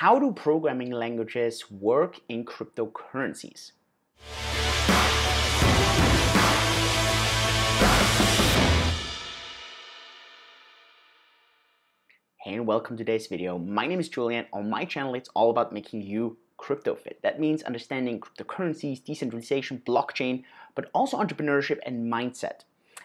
How do programming languages work in cryptocurrencies? Hey, and welcome to today's video. My name is Julian. On my channel, it's all about making you crypto fit. That means understanding cryptocurrencies, decentralization, blockchain, but also entrepreneurship and mindset.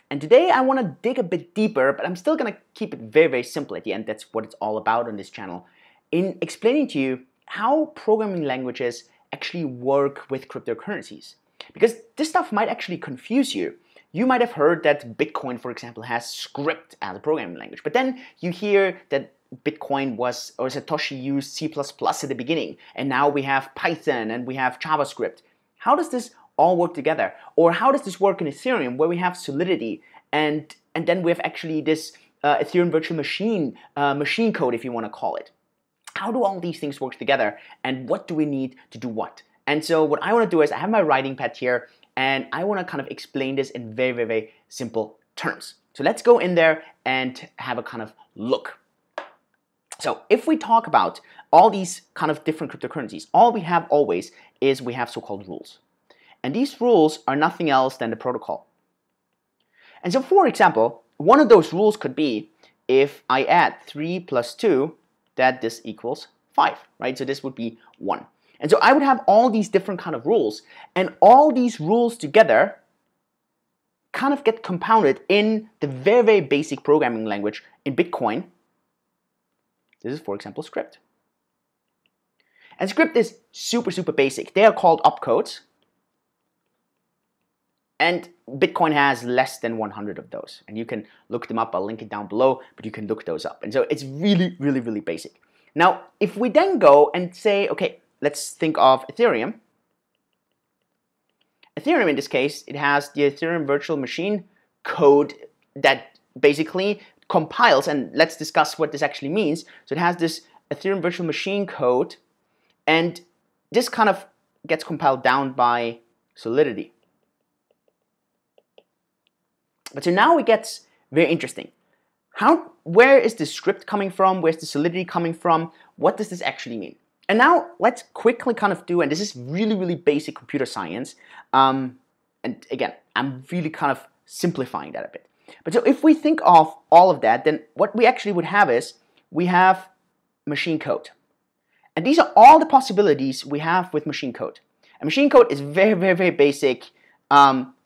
And today I want to dig a bit deeper, but I'm still going to keep it very, very simple at the end. That's what it's all about on this channel. In explaining to you how programming languages actually work with cryptocurrencies. Because this stuff might actually confuse you. You might have heard that Bitcoin, for example, has script as a programming language. But then you hear that Bitcoin was, or Satoshi used C++ at the beginning. And now we have Python and we have JavaScript. How does this all work together? Or how does this work in Ethereum, where we have Solidity and then we have actually this Ethereum virtual machine, machine code, if you want to call it. How do all these things work together? And what do we need to do what? And so what I want to do is I have my writing pad here and I want to kind of explain this in very, very, very simple terms. So let's go in there and have a kind of look. So if we talk about all these kind of different cryptocurrencies, all we have always is we have so-called rules. And these rules are nothing else than the protocol. And so for example, one of those rules could be if I add 3 + 2, that this equals 5, right? So this would be 1. And so I would have all these different kind of rules, and all these rules together kind of get compounded in the very, very basic programming language in Bitcoin. This is, for example, script. And script is super, super basic. They are called opcodes. And Bitcoin has less than 100 of those. And you can look them up. I'll link it down below, but you can look those up. And so it's really, really, really basic. Now, if we then go and say, okay, let's think of Ethereum. Ethereum, in this case, it has the Ethereum virtual machine code that basically compiles. And let's discuss what this actually means. So it has this Ethereum virtual machine code. And this kind of gets compiled down by Solidity. But so now it gets very interesting. Where is the script coming from? Where's the Solidity coming from? What does this actually mean? And now let's quickly kind of do, and this is really, really basic computer science. And again, I'm really kind of simplifying that a bit. But so if we think of all of that, then what we actually would have is we have machine code. And these are all the possibilities we have with machine code. And machine code is very, very, very basic.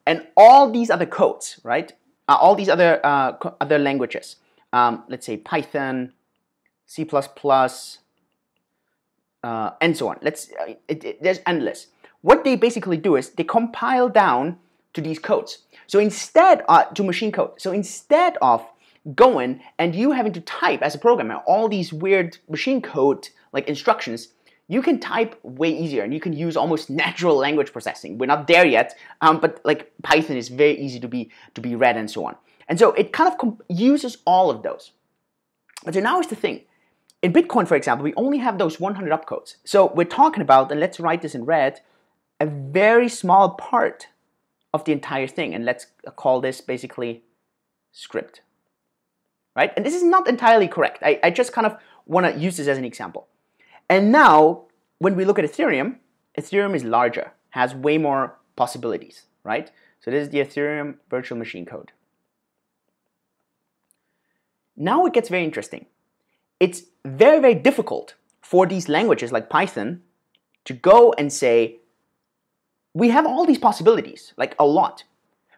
And all these other codes, right? All these other other languages, let's say Python, C++, and so on. There's endless. What they basically do is they compile down to these codes. So instead, to machine code. So instead of going and you having to type as a programmer all these weird machine code like instructions, you can type way easier and you can use almost natural language processing. We're not there yet, but like Python is very easy to be read and so on. And so it kind of uses all of those. But so now is the thing. In Bitcoin, for example, we only have those 100 opcodes. So we're talking about, and let's write this in red, a very small part of the entire thing. And let's call this basically script, right? And this is not entirely correct. I just kind of want to use this as an example. And now, when we look at Ethereum, Ethereum is larger, has way more possibilities, right? So this is the Ethereum virtual machine code. Now it gets very interesting. It's very, very difficult for these languages like Python to go and say, we have all these possibilities, like a lot,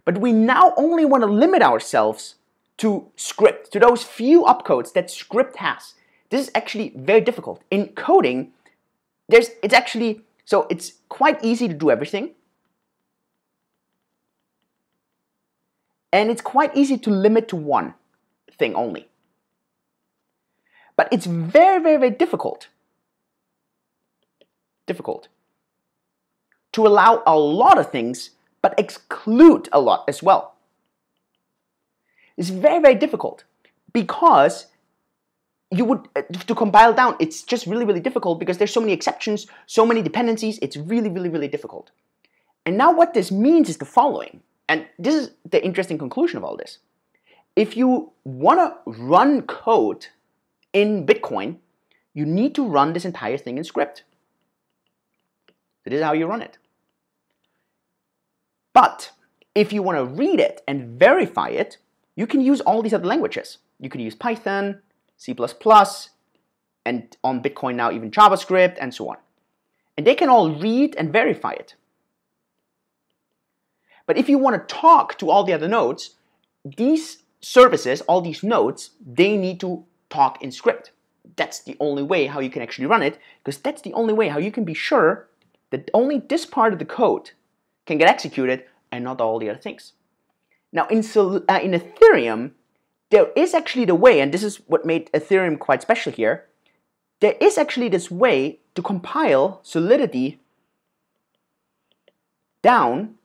but we now only want to limit ourselves to script, to those few opcodes that script has. This is actually very difficult. In coding, it's quite easy to do everything. And it's quite easy to limit to one thing only. But it's very, very, very difficult to allow a lot of things, but exclude a lot as well. It's very, very difficult because to compile down, it's just really, really difficult because there's so many exceptions, so many dependencies. It's really, really, really difficult. And now what this means is the following, and this is the interesting conclusion of all this. If you want to run code in Bitcoin, you need to run this entire thing in script. That is how you run it. But if you want to read it and verify it, you can use all these other languages. You can use Python, C++, and on Bitcoin now even JavaScript and so on. And they can all read and verify it. But if you want to talk to all the other nodes, these services, all these nodes, they need to talk in script. That's the only way how you can actually run it, because that's the only way how you can be sure that only this part of the code can get executed and not all the other things. Now in Ethereum, there is actually the way, and this is what made Ethereum quite special here, there is actually this way to compile Solidity down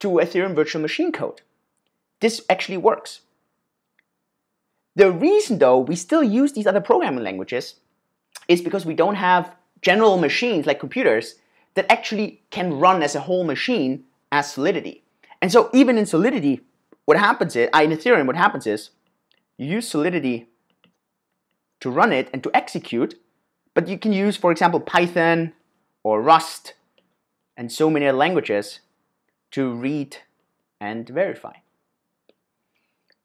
to Ethereum virtual machine code. This actually works. The reason though we still use these other programming languages is because we don't have general machines like computers that actually can run as a whole machine as Solidity. And so even in Solidity, what happens is, in Ethereum, what happens is you use Solidity to run it and to execute, but you can use, for example, Python or Rust and so many other languages to read and verify.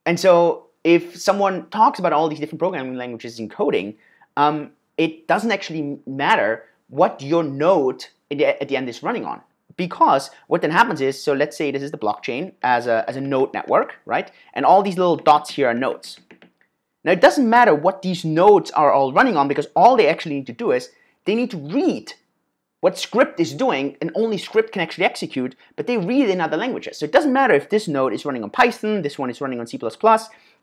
And so if someone talks about all these different programming languages in coding, it doesn't actually matter what your node at the end is running on. Because what then happens is, so let's say this is the blockchain as a node network, right? And all these little dots here are nodes. Now it doesn't matter what these nodes are all running on, because all they actually need to do is they need to read what script is doing, and only script can actually execute, but they read in other languages. So it doesn't matter if this node is running on Python, this one is running on C++,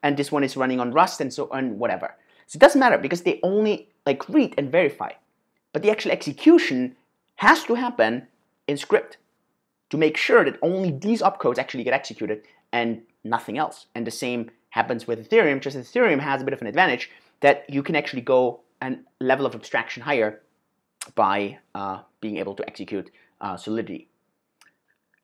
and this one is running on Rust and so on, whatever. So it doesn't matter because they only like read and verify. But the actual execution has to happen in script to make sure that only these opcodes actually get executed and nothing else. And the same happens with Ethereum, just Ethereum has a bit of an advantage that you can actually go a level of abstraction higher by being able to execute Solidity.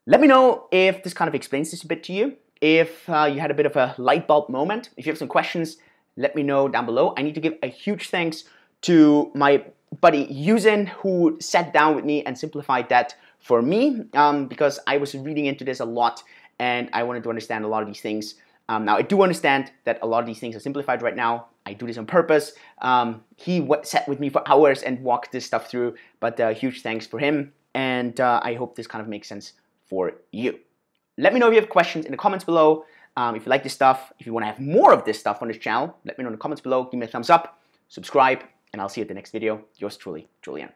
Let me know if this kind of explains this a bit to you, if you had a bit of a light bulb moment. If you have some questions, let me know down below. I need to give a huge thanks to my buddy Yuzin, who sat down with me and simplified that for me, because I was reading into this a lot and I wanted to understand a lot of these things. Now I do understand that a lot of these things are simplified right now. I do this on purpose. He sat with me for hours and walked this stuff through, but huge thanks for him, and I hope this kind of makes sense for you. Let me know if you have questions in the comments below. If you like this stuff, if you want to have more of this stuff on this channel, let me know in the comments below. Give me a thumbs up, subscribe, and I'll see you at the next video. Yours truly, Julian.